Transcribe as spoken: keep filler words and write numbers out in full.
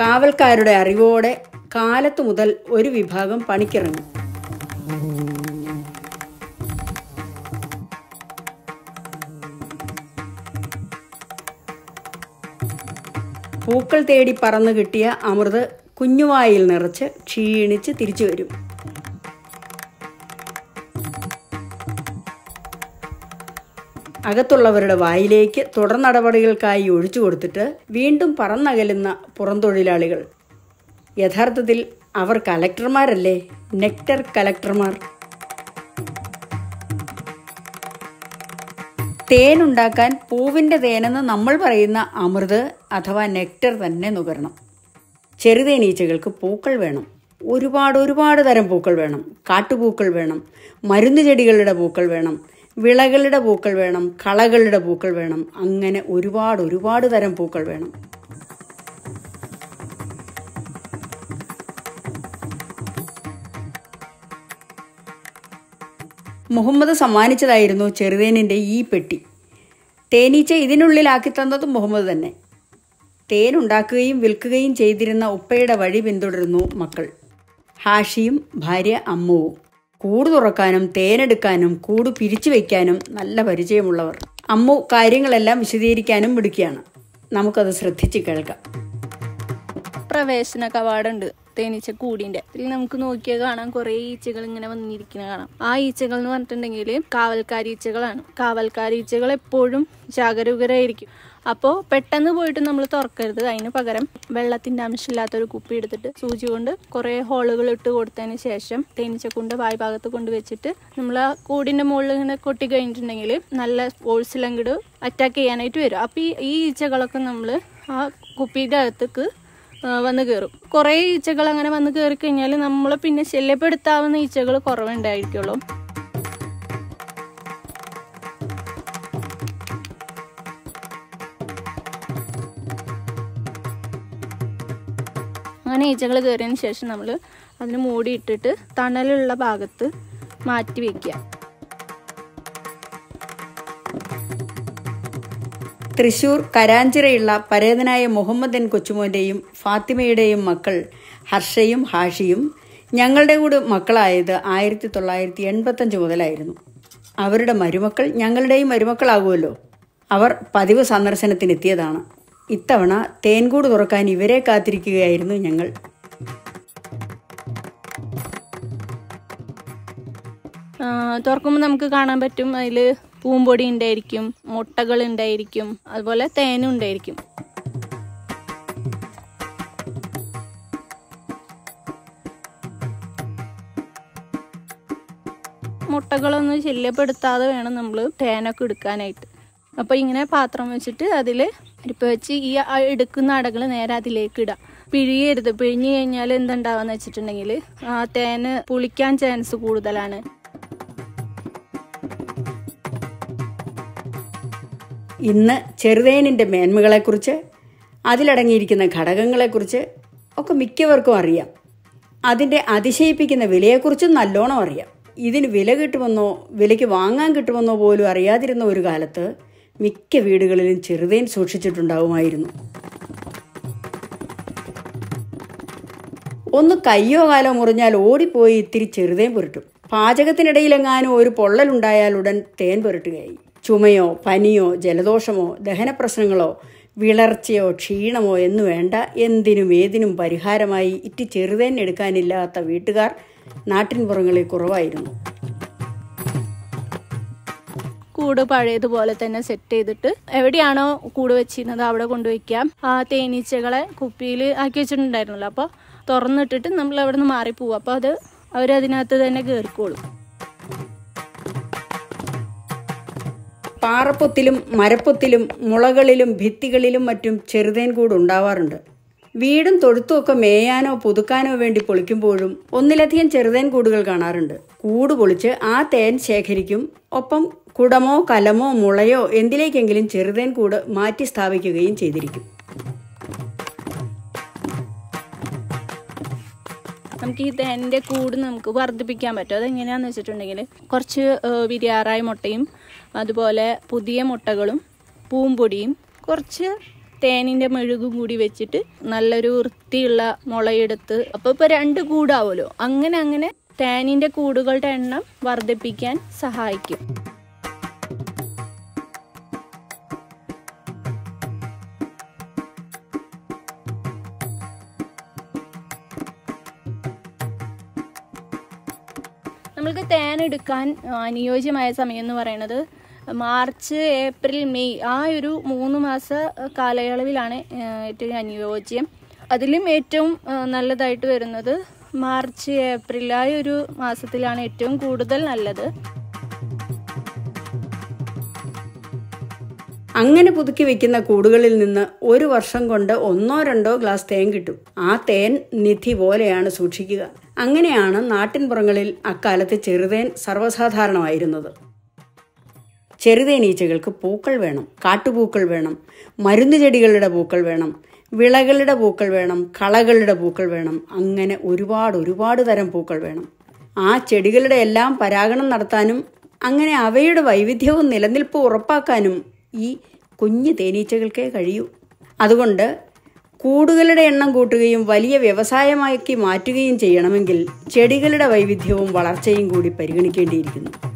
കാവൽക്കാരുടെ അറിവോടെ കാലത്തു മുതൽ ഒരു വിഭാഗം പണിക്കിറങ്ങി. പൂക്കൾ തേടി പറന്നു കിട്ടിയ അമൃത് കുഞ്ഞുവായിൽ നിറച്ച് ക്ഷീണിച്ച് തിരിച്ചു വരും. അകത്തുള്ളവരുടെ വായിലേക്ക് തുടർ നടപടികൾക്കായി ഒഴിച്ചു കൊടുത്തിട്ട് വീണ്ടും പറന്നകലുന്ന പുറംതൊഴിലാളികൾ. യഥാർത്ഥത്തിൽ അവർ കലക്ടർമാരല്ലേ, നെക്ടർ കലക്ടർമാർ. തേനുണ്ടാക്കാൻ പൂവിൻ്റെ തേനെന്ന് നമ്മൾ പറയുന്ന അമൃത് അഥവാ നെക്ടർ തന്നെ നുകരണം. ചെറുതേനീച്ചകൾക്ക് പൂക്കൾ വേണം, ഒരുപാട് ഒരുപാട് തരം പൂക്കൾ വേണം. കാട്ടുപൂക്കൾ വേണം, മരുന്ന് ചെടികളുടെ പൂക്കൾ വേണം, വിളകളുടെ പൂക്കൾ വേണം, കളകളുടെ പൂക്കൾ വേണം, അങ്ങനെ ഒരുപാട് ഒരുപാട് തരം പൂക്കൾ വേണം. മുഹമ്മദ് സമ്മാനിച്ചതായിരുന്നു ചെറുതേനിൻ്റെ ഈ പെട്ടി. തേനീച്ച ഇതിനുള്ളിലാക്കി തന്നത് മുഹമ്മദ് തന്നെ. തേനുണ്ടാക്കുകയും വിൽക്കുകയും ചെയ്തിരുന്ന ഉപ്പയുടെ വഴി പിന്തുടരുന്നു മക്കൾ. ഹാഷിയും ഭാര്യ അമ്മുവും കൂട് തുറക്കാനും തേനെടുക്കാനും കൂട് പിരിച്ചു വയ്ക്കാനും നല്ല പരിചയമുള്ളവർ. അമ്മു കാര്യങ്ങളെല്ലാം വിശദീകരിക്കാനും മിടുക്കിയാണ്. നമുക്കത് ശ്രദ്ധിച്ച് കേൾക്കാം. പ്രവേശന കവാടമുണ്ട് തേനീച്ച കൂടിൻ്റെ. ഇതിൽ നമുക്ക് നോക്കിയാൽ കാണാം കുറേ ഈച്ചകൾ ഇങ്ങനെ വന്നിരിക്കുന്ന കാണാം. ആ ഈച്ചകൾ എന്ന് പറഞ്ഞിട്ടുണ്ടെങ്കിൽ കാവൽക്കാരീച്ചകളാണ്. കാവൽക്കാരീച്ചകൾ എപ്പോഴും ജാഗരൂകരായിരിക്കും. അപ്പോൾ പെട്ടെന്ന് പോയിട്ട് നമ്മൾ തുറക്കരുത്. അതിന് പകരം വെള്ളത്തിൻ്റെ അംശമില്ലാത്തൊരു കുപ്പി എടുത്തിട്ട് സൂചി കൊണ്ട് കുറേ ഹോളുകൾ ഇട്ട് കൊടുത്തതിന് ശേഷം തേനീച്ചക്കൊണ്ട് വായ് ഭാഗത്ത് കൊണ്ട് വെച്ചിട്ട് നമ്മൾ ആ കൂടിൻ്റെ മുകളിൽ ഇങ്ങനെ കൊട്ടി കഴിഞ്ഞിട്ടുണ്ടെങ്കിൽ നല്ല ഫോഴ്സിലങ്ങോട്ട് അറ്റാക്ക് ചെയ്യാനായിട്ട് വരും. അപ്പോൾ ഈ ഈ ഈച്ചകളൊക്കെ നമ്മൾ ആ കുപ്പിയുടെ അകത്തേക്ക് വന്ന് കയറും. കുറേ ഈച്ചകൾ അങ്ങനെ വന്ന് കയറി കഴിഞ്ഞാൽ നമ്മൾ പിന്നെ ശല്യപ്പെടുത്താവുന്ന ഈച്ചകൾ കുറവുണ്ടായിരിക്കുള്ളൂ. അങ്ങനെ ഈച്ചകൾ കയറിയതിന് ശേഷം നമ്മൾ അതിന് മൂടിയിട്ടിട്ട് തണലുള്ള ഭാഗത്ത് മാറ്റി വയ്ക്കുക. തൃശൂർ കരാഞ്ചിറയുള്ള പരേതനായ മുഹമ്മദൻ കൊച്ചുമോൻ്റെയും ഫാത്തിമയുടെയും മക്കൾ ഹർഷയും ഹാഷിയും ഞങ്ങളുടെ കൂടെ മക്കളായത് ആയിരത്തി തൊള്ളായിരത്തി എൺപത്തഞ്ച് മുതലായിരുന്നു. അവരുടെ മരുമക്കൾ ഞങ്ങളുടെയും മരുമക്കളാകുമല്ലോ. അവർ പതിവ് സന്ദർശനത്തിനെത്തിയതാണ്. ഇത്തവണ തേൻകൂട് തുറക്കാൻ ഇവരെ കാത്തിരിക്കുകയായിരുന്നു ഞങ്ങൾ. തുറക്കുമ്പോൾ നമുക്ക് കാണാൻ പറ്റും അതിൽ പൂമ്പൊടി ഉണ്ടായിരിക്കും, മുട്ടകൾ ഉണ്ടായിരിക്കും, അതുപോലെ തേനും ഉണ്ടായിരിക്കും. മുട്ടകളൊന്നും ശല്യപ്പെടുത്താതെ വേണം നമ്മൾ തേനൊക്കെ എടുക്കാനായിട്ട്. അപ്പോൾ ഇങ്ങനെ പാത്രം വെച്ചിട്ട് അതിൽ അരിപ്പ വെച്ച് ഈ എടുക്കുന്ന അടകൾ നേരെ അതിലേക്ക് ഇടാം. പിഴിയരുത്. പിഴിഞ്ഞു കഴിഞ്ഞാൽ എന്തുണ്ടാവുകയെന്ന് വെച്ചിട്ടുണ്ടെങ്കിൽ ആ തേന് പുളിക്കാൻ ചാൻസ് കൂടുതലാണ്. ഇന്ന് ചെറുതേനിൻ്റെ മേന്മകളെക്കുറിച്ച്, അതിലടങ്ങിയിരിക്കുന്ന ഘടകങ്ങളെക്കുറിച്ച് ഒക്കെ മിക്കവർക്കും അറിയാം. അതിൻ്റെ അതിശയിപ്പിക്കുന്ന വിലയെക്കുറിച്ചും നല്ലോണം അറിയാം. ഇതിന് വില കിട്ടുമെന്നോ വിലയ്ക്ക് വാങ്ങാൻ കിട്ടുമെന്നോ പോലും അറിയാതിരുന്ന ഒരു കാലത്ത് മിക്ക വീടുകളിലും ചെറുതേൻ സൂക്ഷിച്ചിട്ടുണ്ടാവുമായിരുന്നു. ഒന്ന് കയ്യോ കാലോ മുറിഞ്ഞാൽ ഓടിപ്പോയി ഇത്തിരി ചെറുതേൻ പുരട്ടും. പാചകത്തിനിടയിലെങ്ങാനും ഒരു പൊള്ളലുണ്ടായാൽ ഉടൻ തേൻ പുരട്ടുകയായി. ചുമയോ പനിയോ ജലദോഷമോ ദഹനപ്രശ്നങ്ങളോ വിളർച്ചയോ ക്ഷീണമോ എന്നു വേണ്ട എന്തിനും ഏതിനും പരിഹാരമായി ഇറ്റി ചെറുതേൻ എടുക്കാനില്ലാത്ത വീട്ടുകാർ നാട്ടിൻപുറങ്ങളിൽ കുറവായിരുന്നു. കൂട് പഴയതുപോലെ തന്നെ സെറ്റ് ചെയ്തിട്ട് എവിടെയാണോ കൂട് വെച്ചിരുന്നത് അവിടെ കൊണ്ടുവയ്ക്കാം. ആ തേനീച്ചകളെ കുപ്പിയിൽ ആക്കി വെച്ചിട്ടുണ്ടായിരുന്നല്ലോ, അപ്പോൾ തുറന്നിട്ടിട്ട് നമ്മൾ അവിടെ നിന്ന് മാറിപ്പോവും. അപ്പോൾ അത് അവരതിനകത്ത് തന്നെ കയറിക്കോളും. പാറപ്പൊത്തിലും മരപ്പൊത്തിലും മുളകളിലും ഭിത്തികളിലും മറ്റും ചെറുതേൻ കൂട് ഉണ്ടാവാറുണ്ട്. വീടും തൊഴുത്തുമൊക്കെ മേയാനോ പുതുക്കാനോ വേണ്ടി പൊളിക്കുമ്പോഴും ഒന്നിലധികം ചെറുതേൻ കൂടുകൾ കാണാറുണ്ട്. കൂട് പൊളിച്ച് ആ തേൻ ശേഖരിക്കും. ഒപ്പം കുടമോ കലമോ മുളയോ എന്തിലേക്കെങ്കിലും ചെറുതേൻ കൂട് മാറ്റി സ്ഥാപിക്കുകയും ചെയ്തിരിക്കും. നമുക്ക് ഈ തേൻ്റെ കൂട് നമുക്ക് വർദ്ധിപ്പിക്കാൻ പറ്റും. അതെങ്ങനെയാണെന്ന് വെച്ചിട്ടുണ്ടെങ്കിൽ കുറച്ച് വിരിയാറായ മുട്ടയും അതുപോലെ പുതിയ മുട്ടകളും പൂമ്പൊടിയും കുറച്ച് തേനിന്റെ മെഴുകും കൂടി വെച്ചിട്ട് നല്ലൊരു വൃത്തിയുള്ള മുളയെടുത്ത് അപ്പോൾ ഇപ്പോ രണ്ട് കൂടാവല്ലോ അങ്ങനെ അങ്ങനെ തേനിന്റെ കൂടുകളുടെ എണ്ണം വർദ്ധിപ്പിക്കാൻ സഹായിക്കും നമുക്ക് തേൻ എടുക്കാൻ അനുയോജ്യമായ സമയം എന്ന് പറയുന്നത് March, April, May, I Ru, Munumasa, Kalayavilane, Aniogium. Adilim etum, Naladai to another. March, April, I Ru, Masatilan etum, good than another. അങ്ങനെ പുതുക്കി വെക്കുന്ന കൂടുകളിൽ നിന്ന് ഒരു വർഷം കൊണ്ട് ഒന്നോ രണ്ടോ ഗ്ലാസ് തേൻ കിട്ടും. ആ തേൻ നിധി പോലെയാണ് സൂക്ഷിക്കുക. അങ്ങനെയാണ് നാട്ടിൻപുറങ്ങളിൽ അക്കാലത്തെ ചെറുതേൻ സർവ്വസാധാരണമായിരുന്നത്. Cheruthen eachakkalkku പൂക്കൾ വേണം കാട്ടുപൂക്കൾ വേണം മരുന്നുചെടികളുടെ പൂക്കൾ വേണം വിളകളുടെ പൂക്കൾ വേണം കളകളുടെ പൂക്കൾ വേണം അങ്ങനെ ഒരുപാട് ഒരുപാട് തരം പൂക്കൾ വേണം ആ ചെടികളുടെ എല്ലാം പരാഗണം നടത്താനും അങ്ങനെ അവയുടെ വൈവിധ്യവും നിലനിൽപ്പ് ഉറപ്പാക്കാനും ഈ കുഞ്ഞു തേനീച്ചകൾക്കേ കഴിയൂ അതുകൊണ്ട് കൂടുകളുടെ എണ്ണം കൂട്ടുകയും വലിയ വ്യവസായമാക്കി മാറ്റുകയും ചെയ്യണമെങ്കിൽ ചെടികളുടെ വൈവിധ്യവും വളർച്ചയും കൂടി പരിഗണിക്കേണ്ടിയിരിക്കുന്നു